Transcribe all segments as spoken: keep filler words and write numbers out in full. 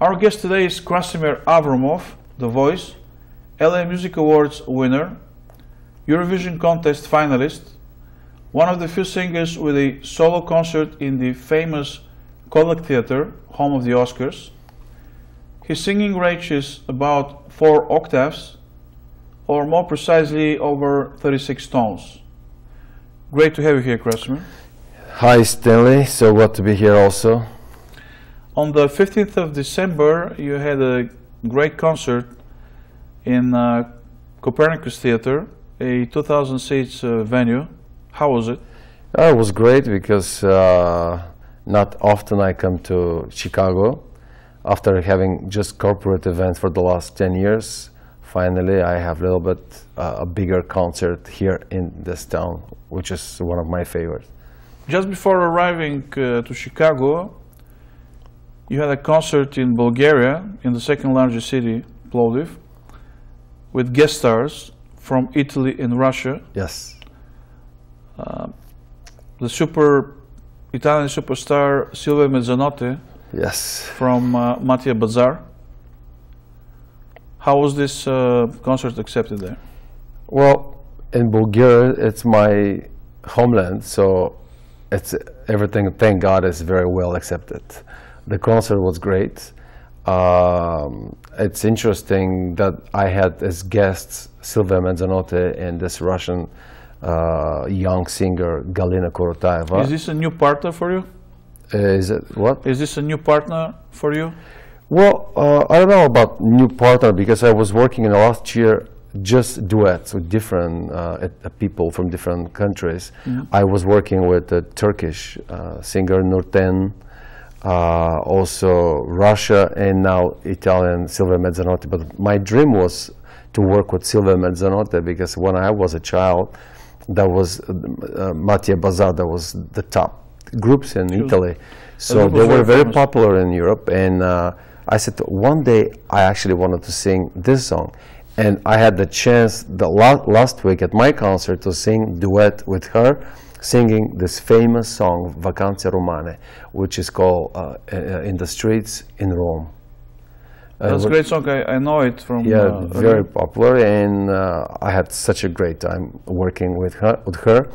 Our guest today is Krassimir Avramov, The Voice, L A Music Awards winner, Eurovision contest finalist, one of the few singers with a solo concert in the famous Kodak Theater, home of the Oscars. His singing reaches about four octaves, or more precisely, over thirty-six tones. Great to have you here, Krassimir. Hi, Stanley. So glad to be here also. On the fifteenth of December, you had a great concert in uh, Copernicus Theater, a two thousand seats uh, venue. How was it? Uh, it was great because uh, not often I come to Chicago. After having just corporate events for the last ten years, finally I have a little bit uh, a bigger concert here in this town, which is one of my favorites. Just before arriving uh, to Chicago, you had a concert in Bulgaria, in the second largest city, Plovdiv, with guest stars from Italy and Russia. Yes. Uh, the super Italian superstar Silvia Mezzanotte. Yes. From uh, Mattia Bazar. How was this uh, concert accepted there? Well, in Bulgaria, it's my homeland, so it's everything. Thank God, is very well accepted. The concert was great. Um, it's interesting that I had as guests Silvia Mezzanotte and this Russian uh, young singer Galina Korotaeva. Is this a new partner for you? Uh, is it what? Is this a new partner for you? Well, uh, I don't know about new partner because I was working in the last year just duets with different uh, people from different countries. Mm-hmm. I was working with a Turkish uh, singer Nurten. Uh, also Russia and now Italian Silvia Mezzanotte. But my dream was to work with Silvia Mezzanotte because when I was a child, that was uh, Mattia Bazar, that was the top groups in she Italy. So they were very famous. Popular in Europe. And uh, I said, one day I actually wanted to sing this song. And I had the chance the la last week at my concert to sing duet with her, singing this famous song, Vacanze Romane, which is called uh, uh, In the Streets in Rome. Uh, That's a great song, I, I know it from... Yeah, uh, very popular, and uh, I had such a great time working with her. With her.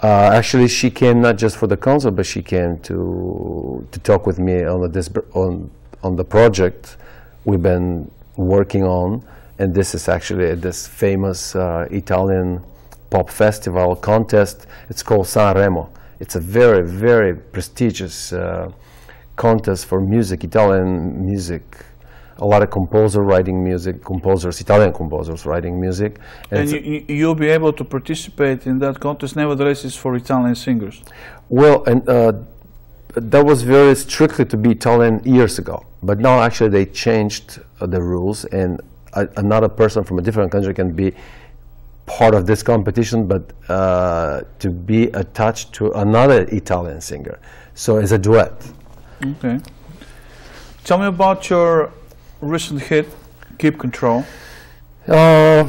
Uh, actually, she came not just for the concert, but she came to to talk with me on the, on, on the project we've been working on, and this is actually this famous uh, Italian pop festival contest. It's called San Remo. It's a very, very prestigious uh, contest for music, Italian music. A lot of composers writing music, composers, Italian composers writing music. And, and you'll be able to participate in that contest. Nevertheless, it's for Italian singers. Well, and uh, that was very strictly to be Italian years ago. But now actually they changed uh, the rules, and a, another person from a different country can be part of this competition, but uh, to be attached to another Italian singer. So it's a duet. Okay. Tell me about your recent hit, Keep Control. Uh,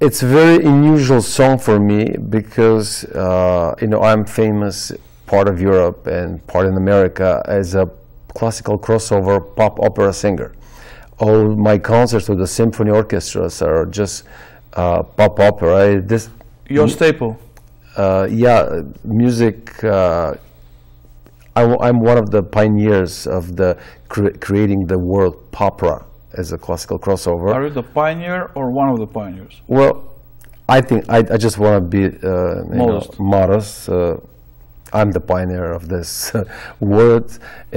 it's a very unusual song for me because, uh, you know, I'm famous part of Europe and part in America as a classical crossover pop opera singer. All my concerts with the symphony orchestras are just Uh, pop opera. This your staple. Uh, yeah, music. Uh, I w I'm one of the pioneers of the cre creating the world popera as a classical crossover. Are you the pioneer or one of the pioneers? Well, I think I, I just want to be uh, you know, modest. Uh, I'm the pioneer of this word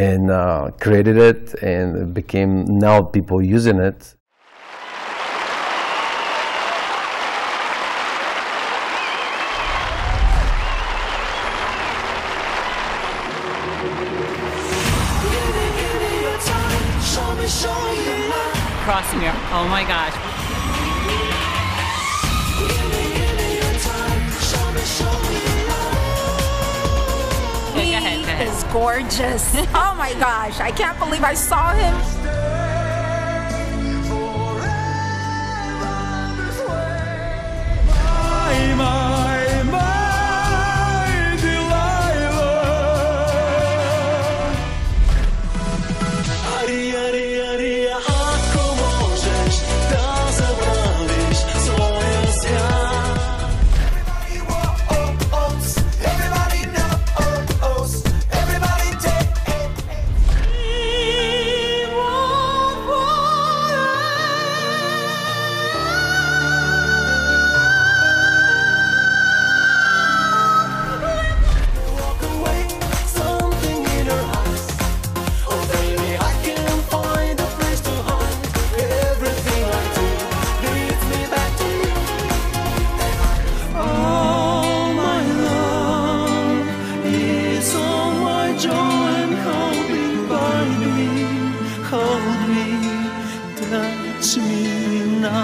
and uh, created it, and it became now people using it. Krassimir, oh my gosh. He go ahead, go ahead. Is gorgeous. Oh my gosh, I can't believe I saw him.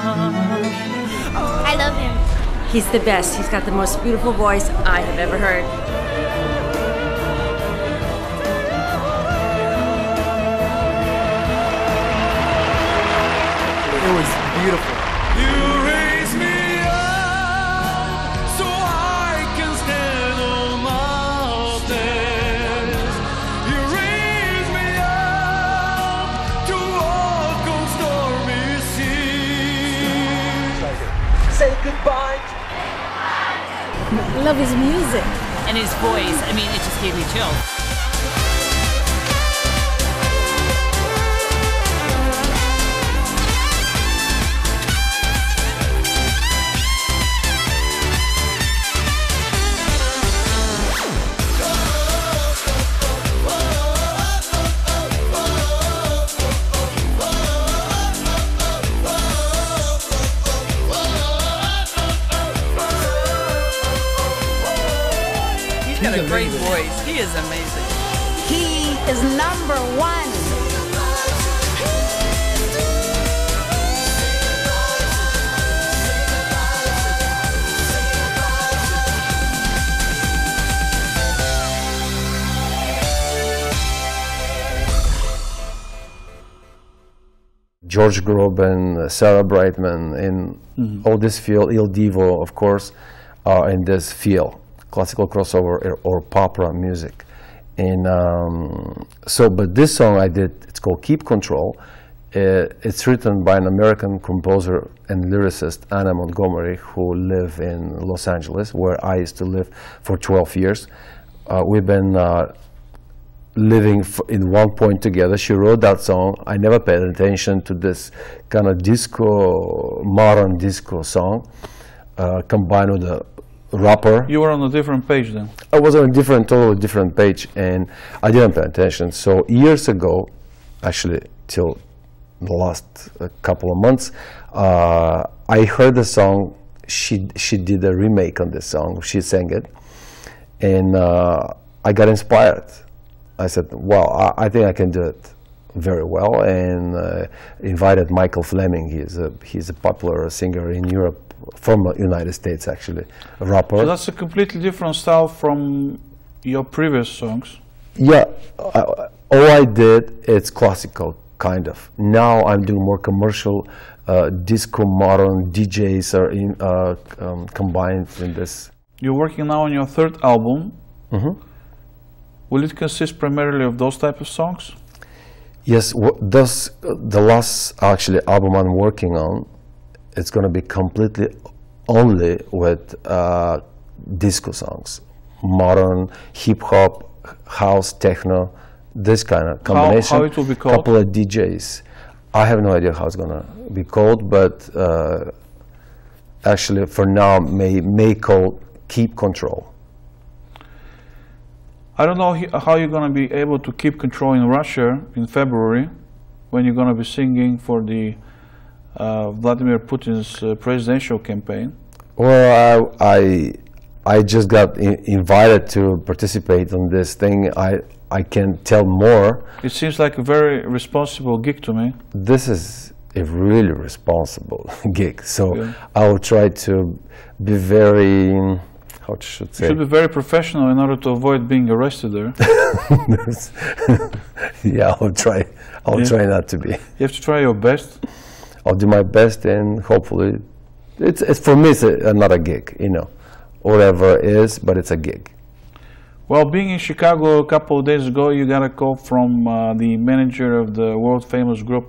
I love him. He's the best. He's got the most beautiful voice I have ever heard. It was beautiful. You raise me up so I can stand on mountains. You raise me up to walk on stormy seas. Say goodbye. I love his music. And his voice, I mean, it just gave me chills. He's got a great voice. He is amazing. He is number one. George Groban, Sarah Brightman, in mm-hmm. all this field, Il Divo, of course, are in this field. Classical crossover or popera music. And um, so, but this song I did, it's called Keep Control. Uh, it's written by an American composer and lyricist, Anna Montgomery, who live in Los Angeles, where I used to live for twelve years. Uh, we've been uh, living f in one point together. She wrote that song. I never paid attention to this kind of disco, modern disco song, uh, combined with a rapper. You were on a different page then? I was on a different, totally different page, and I didn't pay attention. So years ago, actually till the last uh, couple of months, uh, I heard the song. She, she did a remake on this song. She sang it, and uh, I got inspired. I said, wow, I, I think I can do it very well, and uh, invited Michael Fleming. He's a, he's a popular singer in Europe. From United States, actually, a rapper. So that's a completely different style from your previous songs. Yeah, uh, all I did is classical, kind of. Now I'm doing more commercial, uh, disco, modern. D Js are in, uh, um, combined in this. You're working now on your third album. Mm-hmm. Will it consist primarily of those type of songs? Yes, w thus uh, the last actually album I'm working on. It's going to be completely only with uh, disco songs, modern, hip hop, house, techno, this kind of combination. How, how it will be called? Couple of D Js. I have no idea how it's going to be called, but uh, actually for now may may call Keep Control. I don't know how you're going to be able to keep control in Russia in February when you're going to be singing for the Uh, Vladimir Putin's uh, presidential campaign. Well, I, I, I just got in, invited to participate on this thing. I, I can't tell more. It seems like a very responsible gig to me. This is a really responsible gig. So yeah. I will try to be very. How should I say? You should be very professional in order to avoid being arrested there. Yeah, I'll try. I'll yeah. try not to be. You have to try your best. I'll do my best, and hopefully, it's, it's for me, it's a, another gig, you know, whatever it is, but it's a gig. Well, being in Chicago a couple of days ago, you got a call from uh, the manager of the world-famous group,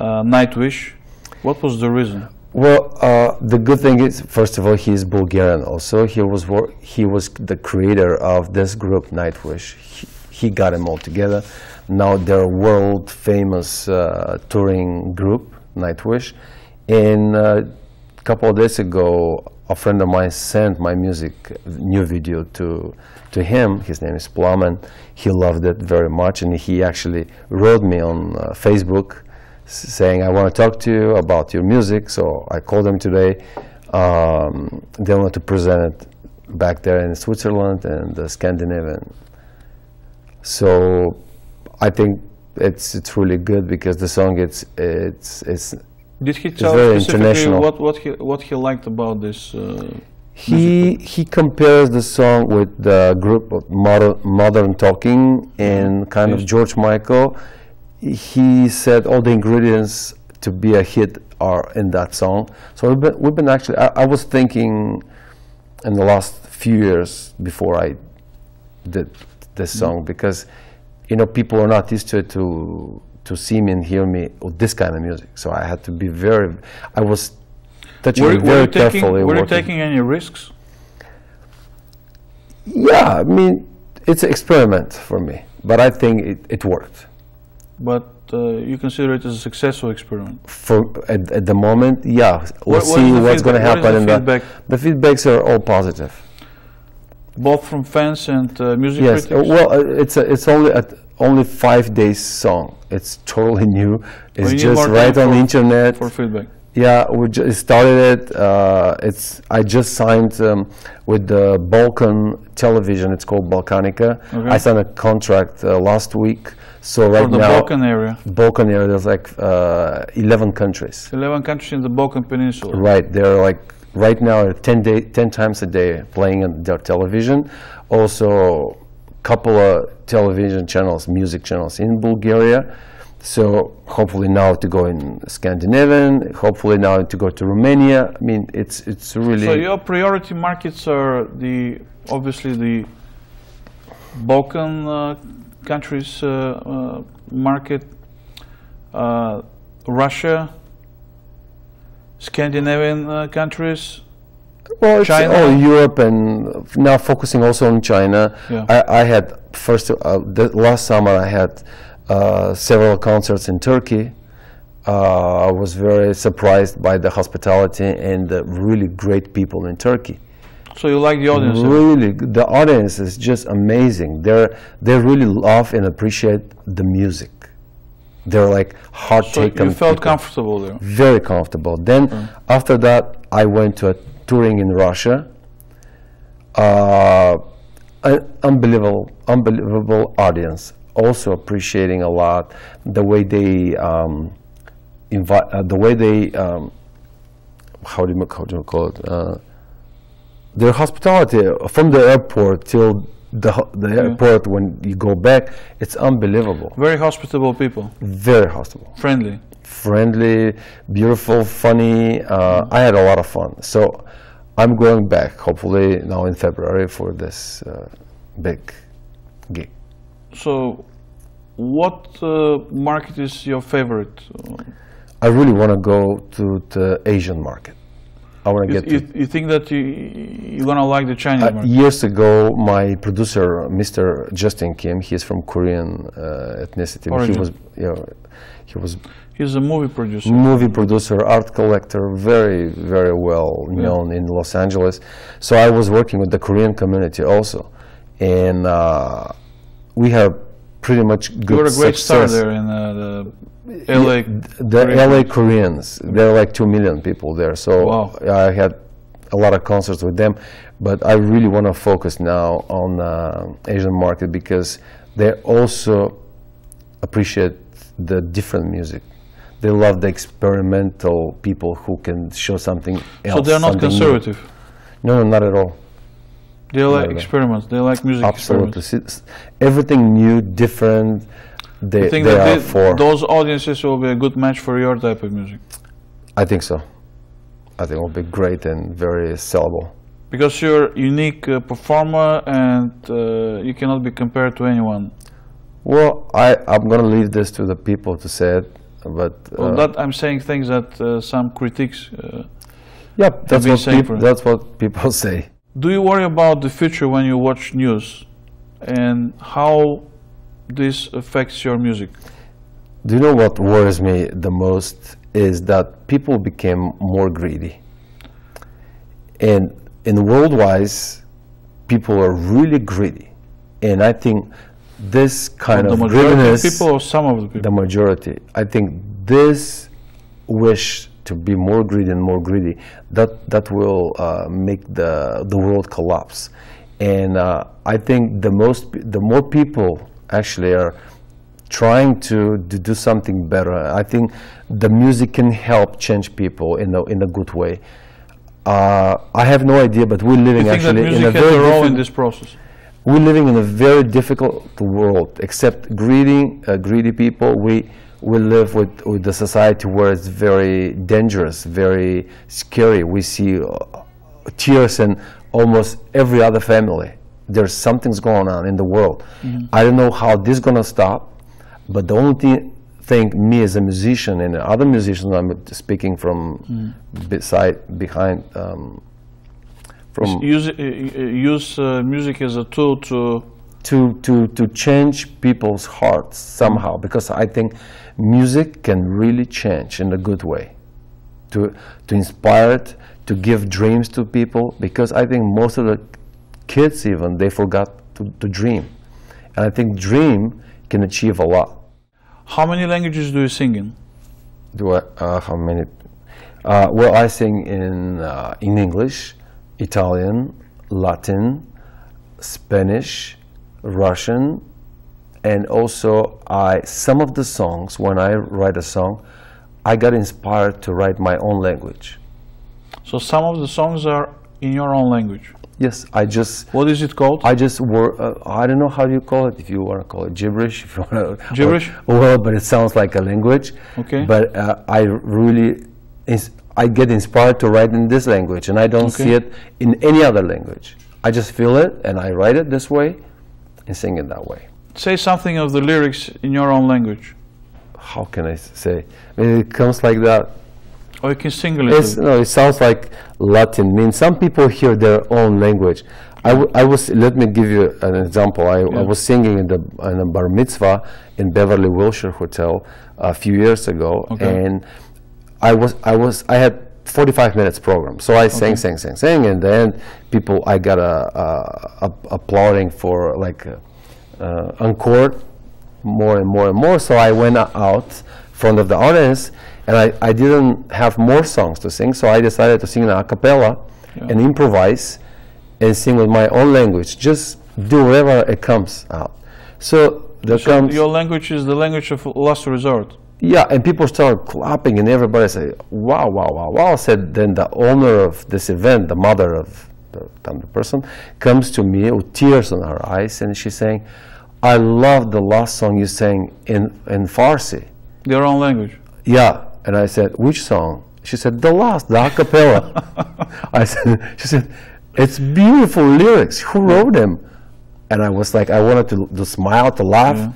uh, Nightwish. What was the reason? Well, uh, the good thing is, first of all, he's Bulgarian also. He was, wor he was the creator of this group, Nightwish. He, he got them all together. Now they're a world-famous uh, touring group. Nightwish, and uh, a couple of days ago, a friend of mine sent my music, new video to to him. His name is Plamen. He loved it very much, and he actually wrote me on uh, Facebook saying, "I want to talk to you about your music." So I called him today. Um, they wanted to present it back there in Switzerland and the Scandinavian. So I think. It's it's really good because the song it's it's it's Did he tell specifically what, what, he, what he liked about this? Uh, he, he compares the song with the group of modern, modern talking and kind yes. of George Michael. He said all the ingredients to be a hit are in that song. So we've been, we've been actually, I, I was thinking in the last few years before I did this song, because, you know, people are not used to it to, to see me and hear me with this kind of music. So I had to be very, I was touching were, it very were you taking, carefully. Were you taking any risks? Yeah, I mean, it's an experiment for me, but I think it, it worked. But uh, you consider it as a successful experiment? For at, at the moment, yeah. We'll what, what see what's going to happen. What is the, in feedback? The, the feedbacks are all positive. Both from fans and uh, music yes. critics? Yes. Uh, well, uh, it's a, it's only a, only five days song. It's totally new. It's well, just right on the internet. For feedback. Yeah, we just started it. Uh, it's I just signed um, with the Balkan television. It's called Balkanica. Okay. I signed a contract uh, last week. So right for the now, Balkan area. Balkan area. There's like uh, eleven countries. Eleven countries in the Balkan Peninsula. Right. They're like right now ten day, ten times a day playing on their television. Also, a couple of television channels, music channels in Bulgaria. So hopefully now to go in Scandinavian, hopefully now to go to Romania. I mean, it's it's really... So your priority markets are the, obviously the Balkan uh, countries uh, uh, market, uh, Russia, Scandinavian uh, countries, well, China. It's all Europe and now focusing also on China. Yeah. I, I had first, uh, the last summer I had Uh, several concerts in Turkey. Uh, I was very surprised by the hospitality and the really great people in Turkey. So you like the audience? Really, the audience is just amazing. They're, they really love and appreciate the music. They're like heart-taken. So you felt people. comfortable there? Very comfortable. Then mm. after that, I went to a touring in Russia. Uh, an unbelievable, unbelievable audience. Also appreciating a lot the way they um, invite, uh, the way they um, how do you how do you call it uh, their hospitality from the airport till the the yeah. airport when you go back. It's unbelievable. Very hospitable people. Very hospitable. Friendly. Friendly, beautiful, funny. Uh, I had a lot of fun. So I'm going back hopefully now in February for this uh, big gig. So, what uh, market is your favorite? I really want to go to the Asian market. I want to get. You, you think that you you're gonna like the Chinese uh, market? Years ago, my producer, Mister Justin Kim, he's from Korean uh, ethnicity. Origin. He was, you know, he was. He's a movie producer. Movie producer, art collector, very, very well known yeah. in Los Angeles. So I was working with the Korean community also, and. Uh, We have pretty much good You're a great success. star there in uh, the L A. The Korean L A Koreans, there are like two million people there. So wow. I had a lot of concerts with them, but I really want to focus now on uh, Asian market because they also appreciate the different music. They love the experimental people who can show something else. So they're not conservative? New. No, no, not at all. They like experiments. They like music. Absolutely, everything new, different. They, you think they that are they, for those audiences will be a good match for your type of music. I think so. I think it will be great and very sellable. Because you're a unique uh, performer and uh, you cannot be compared to anyone. Well, I I'm gonna leave this to the people to say it, but uh, well, that I'm saying things that uh, some critics. Uh, yeah, that's what people, that's what people say. Do you worry about the future when you watch news and how this affects your music? Do you know what worries me the most is that people became more greedy. And in world-wise, people are really greedy. And I think this kind of greediness... The majority of people or some of the people? The majority. I think this wish to be more greedy and more greedy, that, that will uh, make the, the world collapse. And uh, I think the, most, the more people actually are trying to, to do something better. I think the music can help change people in a, in a good way. Uh, I have no idea, but we're living actually in a very role in this process. We're living in a very difficult world. Except greedy, uh, greedy people, we we live with with the society where it's very dangerous, very scary. We see uh, tears in almost every other family. There's something's going on in the world. Mm-hmm. I don't know how this is gonna stop, but the only thing, thing me as a musician and other musicians, I'm speaking from mm. beside, behind, um, from use, use uh, music as a tool to to to to change people's hearts somehow, because I think music can really change in a good way, to to inspire it, to give dreams to people, because I think most of the kids, even, they forgot to, to dream. And I think dream can achieve a lot. How many languages do you sing in? Do I, uh, how many? Uh, well, I sing in, uh, in English, Italian, Latin, Spanish, Russian, and also I, some of the songs, when I write a song, I got inspired to write my own language. So some of the songs are in your own language? Yes, I just. What is it called? I just were. Uh, I don't know how you call it. If you want to call it gibberish, if you want to. Gibberish. Or, well, but it sounds like a language. Okay. But uh, I really, is, I get inspired to write in this language, and I don't okay. see it in any other language. I just feel it, and I write it this way, and sing it that way. Say something of the lyrics in your own language. How can I say? I mean, it comes like that. Or you can sing a little. It's, no, it sounds like Latin. I mean, some people hear their own language. I, w I was. Let me give you an example. I, yeah. I was singing in the in a bar mitzvah in Beverly Wilshire Hotel a few years ago, okay. and I was I was I had forty-five minutes program. So I sang, okay. sang, sang, sang, and then people I got a, a, a applauding for like a, uh, encore, more and more and more. So I went out front of the audience. And I, I didn't have more songs to sing, so I decided to sing in a cappella yeah. and improvise and sing with my own language. Just do whatever it comes out. So, there so comes your language is the language of last resort. Yeah, and people started clapping, and everybody said, wow, wow, wow, wow, said then the owner of this event, the mother of the, the person, comes to me with tears in her eyes, and she's saying, I love the last song you sang in, in Farsi. Your own language. Yeah. And I said, which song? She said, the last, the a cappella. I said, she said, it's beautiful lyrics. Who wrote them? And I was like, I wanted to, to smile, to laugh. Yeah.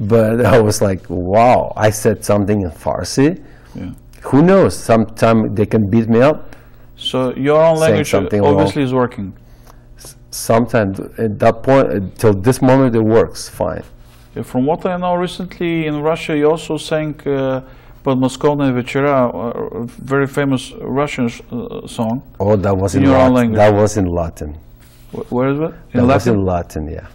But I was like, wow, I said something in Farsi. Yeah. Who knows? Sometime they can beat me up. So your own language obviously wrong. is working. Sometimes at that point, until this moment, it works fine. Yeah, from what I know recently in Russia, you also sang uh, Podmoskovna Vechera, a very famous Russian sh uh, song. Oh, that was in, in your own language. That was in Latin. Wh where is it? In that Latin? was in Latin, yeah.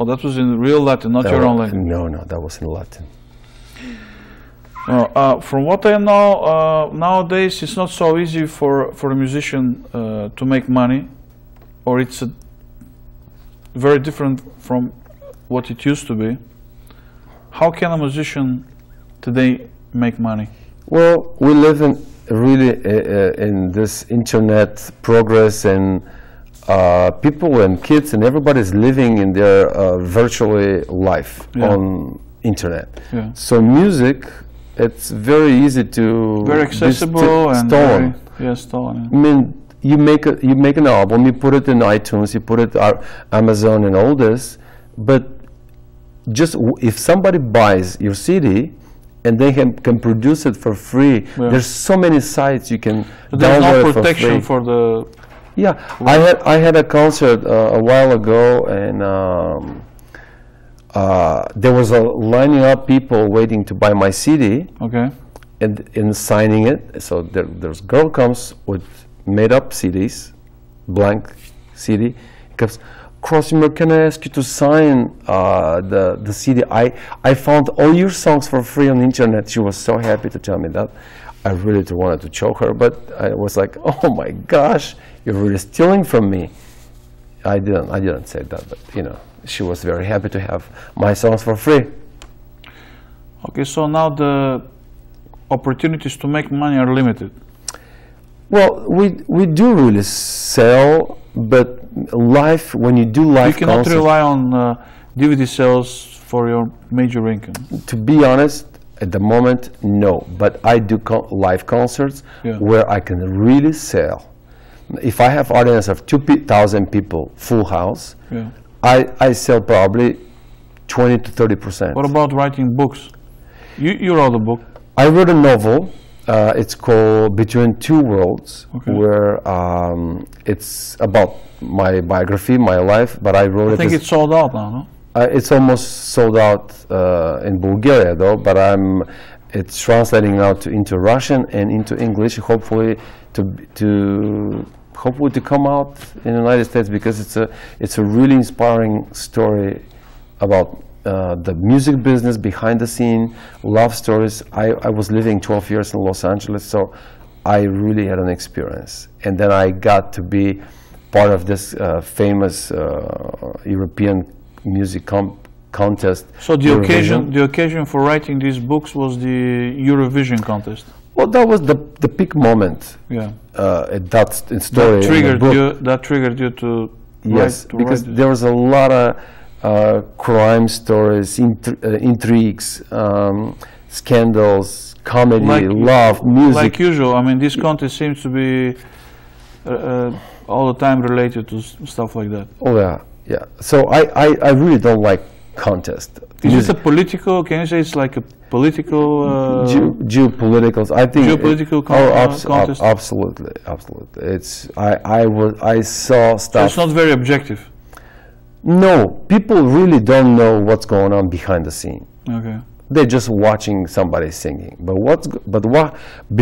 Oh, that was in real Latin, not that your own language. No, no, that was in Latin. No, uh, from what I know, uh, nowadays it's not so easy for, for a musician uh, to make money, or it's a very different from what it used to be. How can a musician today make money? Well, we live in really uh, in this internet progress, and uh, people and kids and everybody's living in their uh, virtually life yeah. on internet. Yeah. So music, it's very easy to very accessible and stolen. Very, yeah, stolen. Yeah. I mean, you make a, you make an album, you put it in iTunes, you put it on Amazon and all this, but just w if somebody buys your C D. And they can, can produce it for free. Yeah. There's so many sites you can but there's download no protection for, free. for the... Yeah, I had, I had a concert uh, a while ago, and um, uh, there was a lining up people waiting to buy my C D. Okay. And, and signing it. So there, there's girl comes with made up C Ds, blank C D. It comes, Krassimir, can I ask you to sign uh, the, the C D? I, I found all your songs for free on the internet. She was so happy to tell me that. I really wanted to choke her, but I was like, oh my gosh, you're really stealing from me. I didn't, I didn't say that, but you know, she was very happy to have my songs for free. Okay, so now the opportunities to make money are limited. Well, we we do really sell, but live, when you do live, you cannot concerts, rely on uh, D V D sales for your major income. To be honest, at the moment, no. But I do con live concerts, yeah, where I can really sell. If I have audience of two thousand people, full house, yeah, I I sell probably twenty to thirty percent. What about writing books? You you wrote a book. I wrote a novel. Uh, it's called Between Two Worlds, okay, where um, it's about my biography, my life, but I wrote I it... I think it's sold out now, no? Uh, it's almost sold out uh, in Bulgaria, though, but I'm, it's translating now to, into Russian and into English, hopefully to, to, hopefully to come out in the United States, because it's a, it's a really inspiring story about Uh, the music business, behind the scene, love stories. I, I was living twelve years in Los Angeles, so I really had an experience. And then I got to be part of this uh, famous uh, European music comp contest. So the Eurovision. occasion, the occasion for writing these books was the Eurovision contest. Well, that was the the peak moment. Yeah, uh, it, that's the story. That triggered you. That triggered you to. Yes, write, to because write there was a lot of. Uh, crime stories, intri uh, intrigues, um, scandals, comedy, like, love, music. Like usual, I mean, this contest seems to be uh, uh, all the time related to s stuff like that. Oh yeah, yeah. So I, I, I really don't like contest. Is music. It a political? Can you say it's like a political? Uh, Geo geopolitical. I think. Geopolitical it, con oh, abso contest. Ab absolutely, absolutely. It's I I was I saw stuff. So it's not very objective. No, people really don't know what's going on behind the scene. Okay, they're just watching somebody singing. But what's but what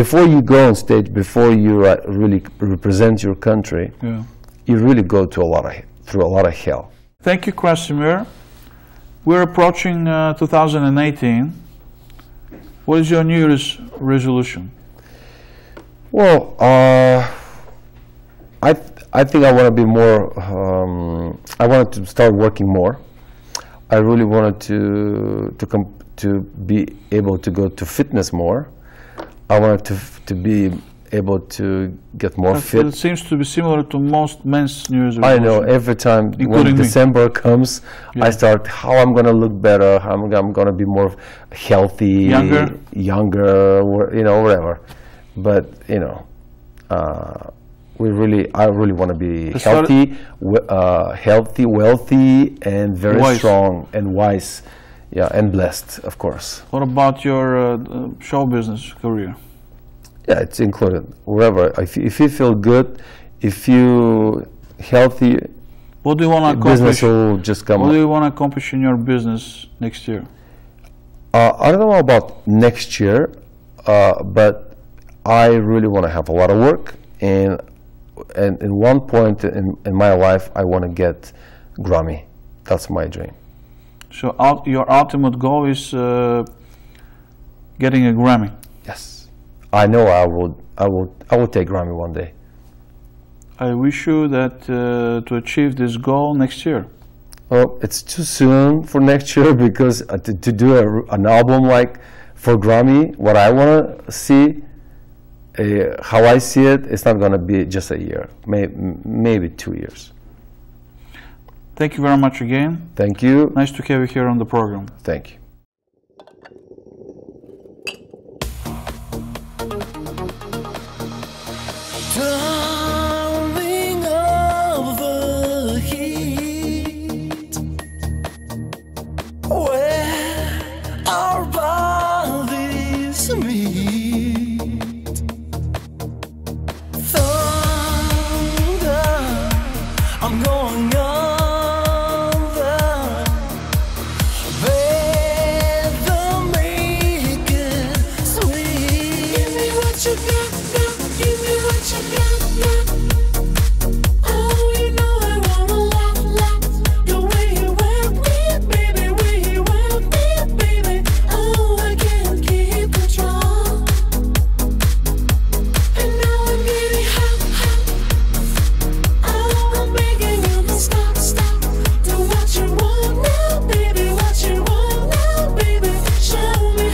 before you go on stage, before you uh, really represent your country, yeah, you really go to a lot of through a lot of hell. Thank you, Krassimir. We're approaching uh, two thousand eighteen. What is your New Year's resolution? Well, uh, I. I think I want to be more, um, I wanted to start working more. I really wanted to to, comp to be able to go to fitness more. I wanted to, f to be able to get more I fit. It seems to be similar to most men's New Year's resolutions. I know, every time when December comes, yeah, I start how I'm going to look better, how I'm, I'm going to be more healthy, younger, younger, you know, whatever. But, you know, uh, We really, I really want to be As healthy, uh, healthy, wealthy, and very wise. strong and wise, yeah, and blessed, of course. What about your uh, show business career? Yeah, it's included wherever. If, if you feel good, if you healthy, what do you want to accomplish? Will just come what up. do you want to accomplish in your business next year? Uh, I don't know about next year, uh, but I really want to have a lot of work and. And in one point in, in my life, I want to get Grammy. That's my dream. So out, your ultimate goal is uh, getting a Grammy. Yes, I know I will. I will. I will take Grammy one day. I wish you that uh, to achieve this goal next year. Well, it's too soon for next year because uh, to, to do a, an album like for Grammy, what I want to see. Uh, how I see it, it's not going to be just a year, maybe, maybe two years. Thank you very much again. Thank you. Nice to have you here on the program. Thank you. Towering over the heat, where our bodies meet. Show me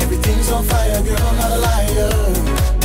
Everything's on fire, girl, I'm not a liar.